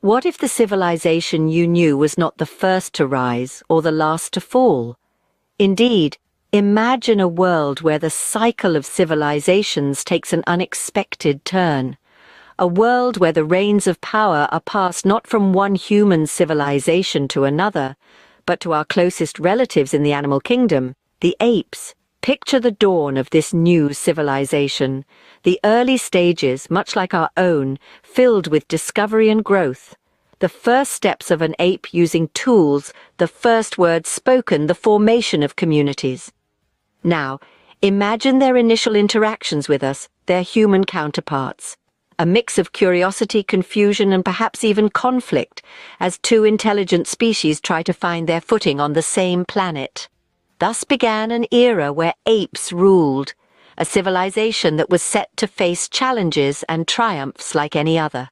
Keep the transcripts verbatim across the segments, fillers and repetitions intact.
What if the civilization you knew was not the first to rise or the last to fall? Indeed, imagine a world where the cycle of civilizations takes an unexpected turn. A world where the reins of power are passed not from one human civilization to another, but to our closest relatives in the animal kingdom, the apes. Picture the dawn of this new civilization, the early stages, much like our own, filled with discovery and growth. The first steps of an ape using tools, the first words spoken, the formation of communities. Now, imagine their initial interactions with us, their human counterparts. A mix of curiosity, confusion, and perhaps even conflict, as two intelligent species try to find their footing on the same planet. Thus began an era where apes ruled, a civilization that was set to face challenges and triumphs like any other.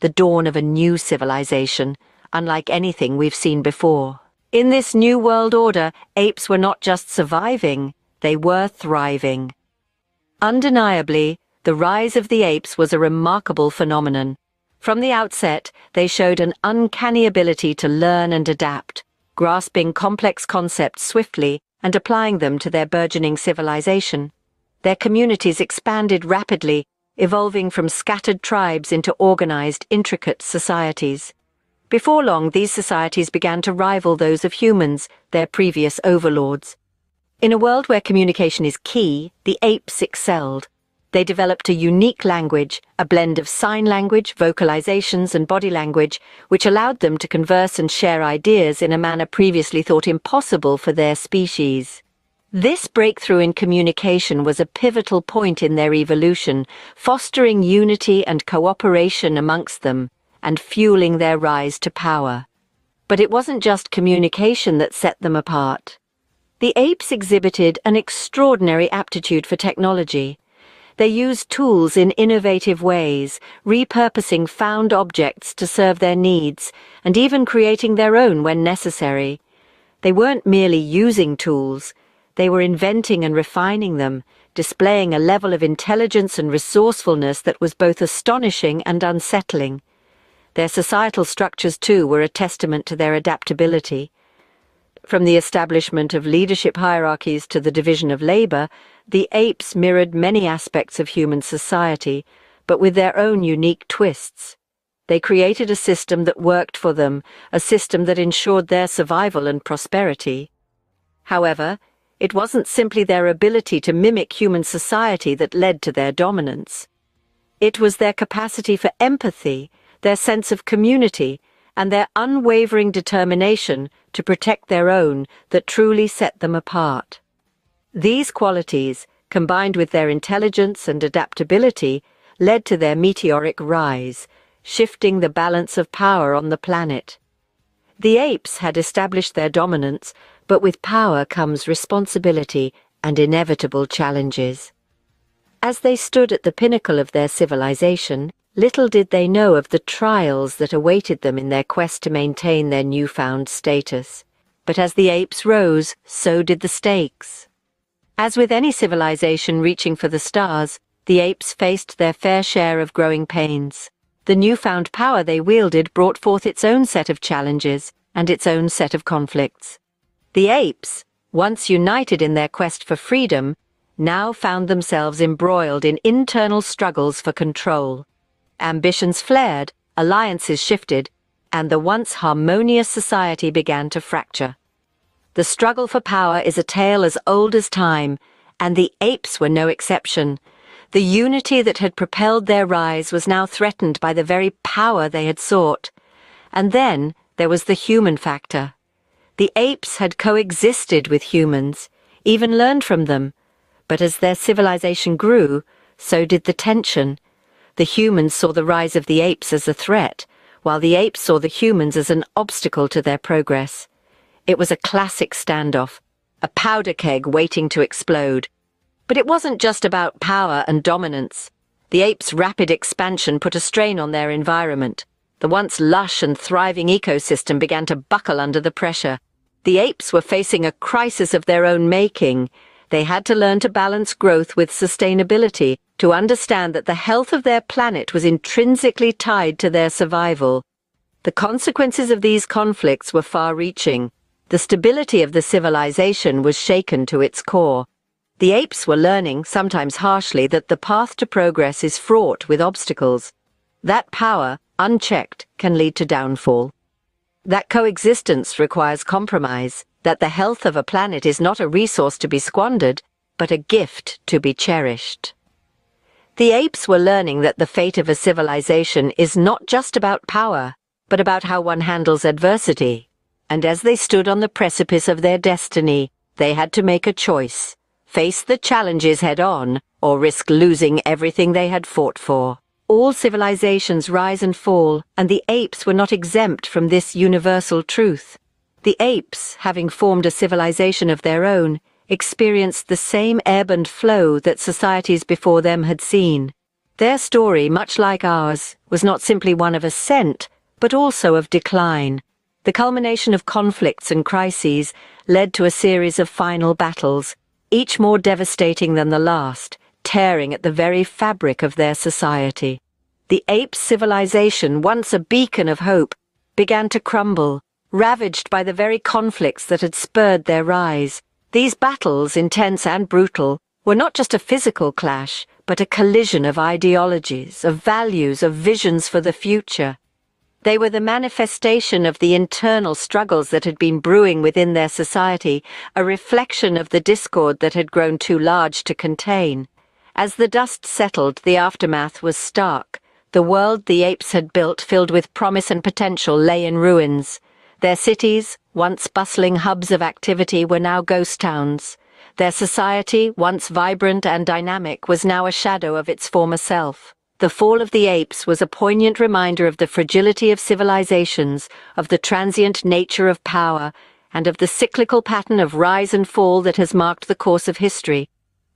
The dawn of a new civilization, unlike anything we've seen before. In this new world order, apes were not just surviving, they were thriving. Undeniably, the rise of the apes was a remarkable phenomenon. From the outset, they showed an uncanny ability to learn and adapt, grasping complex concepts swiftly and applying them to their burgeoning civilization. Their communities expanded rapidly, evolving from scattered tribes into organized, intricate societies. Before long, these societies began to rival those of humans, their previous overlords. In a world where communication is key, the apes excelled. They developed a unique language, a blend of sign language, vocalizations, and body language, which allowed them to converse and share ideas in a manner previously thought impossible for their species. This breakthrough in communication was a pivotal point in their evolution, fostering unity and cooperation amongst them, and fueling their rise to power. But it wasn't just communication that set them apart. The apes exhibited an extraordinary aptitude for technology. They used tools in innovative ways, repurposing found objects to serve their needs, and even creating their own when necessary. They weren't merely using tools, they were inventing and refining them, displaying a level of intelligence and resourcefulness that was both astonishing and unsettling. Their societal structures, too, were a testament to their adaptability. From the establishment of leadership hierarchies to the division of labor, the apes mirrored many aspects of human society, but with their own unique twists. They created a system that worked for them, a system that ensured their survival and prosperity. However, it wasn't simply their ability to mimic human society that led to their dominance. It was their capacity for empathy, their sense of community, and their unwavering determination to protect their own that truly set them apart. These qualities, combined with their intelligence and adaptability, led to their meteoric rise, shifting the balance of power on the planet. The apes had established their dominance, but with power comes responsibility and inevitable challenges. As they stood at the pinnacle of their civilization, little did they know of the trials that awaited them in their quest to maintain their newfound status. But as the apes rose, so did the stakes. As with any civilization reaching for the stars, the apes faced their fair share of growing pains. The newfound power they wielded brought forth its own set of challenges and its own set of conflicts. The apes, once united in their quest for freedom, now found themselves embroiled in internal struggles for control. Ambitions flared, alliances shifted, and the once harmonious society began to fracture. The struggle for power is a tale as old as time, and the apes were no exception. The unity that had propelled their rise was now threatened by the very power they had sought. And then there was the human factor. The apes had coexisted with humans, even learned from them. But as their civilization grew, so did the tension. The humans saw the rise of the apes as a threat, while the apes saw the humans as an obstacle to their progress. It was a classic standoff, a powder keg waiting to explode. But it wasn't just about power and dominance. The apes' rapid expansion put a strain on their environment. The once lush and thriving ecosystem began to buckle under the pressure. The apes were facing a crisis of their own making. They had to learn to balance growth with sustainability, to understand that the health of their planet was intrinsically tied to their survival. The consequences of these conflicts were far-reaching. The stability of the civilization was shaken to its core. The apes were learning, sometimes harshly, that the path to progress is fraught with obstacles. That power, unchecked, can lead to downfall. That coexistence requires compromise, that the health of a planet is not a resource to be squandered, but a gift to be cherished. The apes were learning that the fate of a civilization is not just about power, but about how one handles adversity. And as they stood on the precipice of their destiny, they had to make a choice: face the challenges head-on, or risk losing everything they had fought for. All civilizations rise and fall, and the apes were not exempt from this universal truth. The apes, having formed a civilization of their own, experienced the same ebb and flow that societies before them had seen. Their story, much like ours, was not simply one of ascent, but also of decline. The culmination of conflicts and crises led to a series of final battles, each more devastating than the last, tearing at the very fabric of their society. The ape civilization, once a beacon of hope, began to crumble, ravaged by the very conflicts that had spurred their rise. These battles, intense and brutal, were not just a physical clash, but a collision of ideologies, of values, of visions for the future. They were the manifestation of the internal struggles that had been brewing within their society, a reflection of the discord that had grown too large to contain. As the dust settled, the aftermath was stark. The world the apes had built, filled with promise and potential, lay in ruins. Their cities, once bustling hubs of activity, were now ghost towns. Their society, once vibrant and dynamic, was now a shadow of its former self. The fall of the apes was a poignant reminder of the fragility of civilizations, of the transient nature of power, and of the cyclical pattern of rise and fall that has marked the course of history.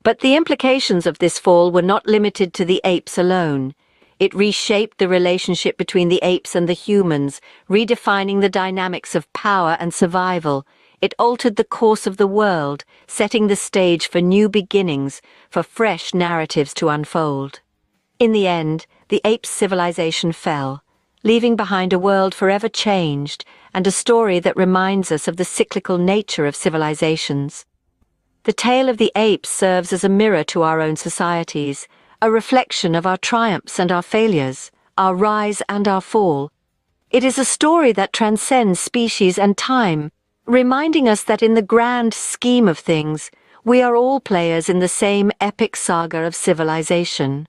But the implications of this fall were not limited to the apes alone. It reshaped the relationship between the apes and the humans, redefining the dynamics of power and survival. It altered the course of the world, setting the stage for new beginnings, for fresh narratives to unfold. In the end, the apes' civilization fell, leaving behind a world forever changed and a story that reminds us of the cyclical nature of civilizations. The tale of the apes serves as a mirror to our own societies, a reflection of our triumphs and our failures, our rise and our fall. It is a story that transcends species and time, reminding us that in the grand scheme of things, we are all players in the same epic saga of civilization.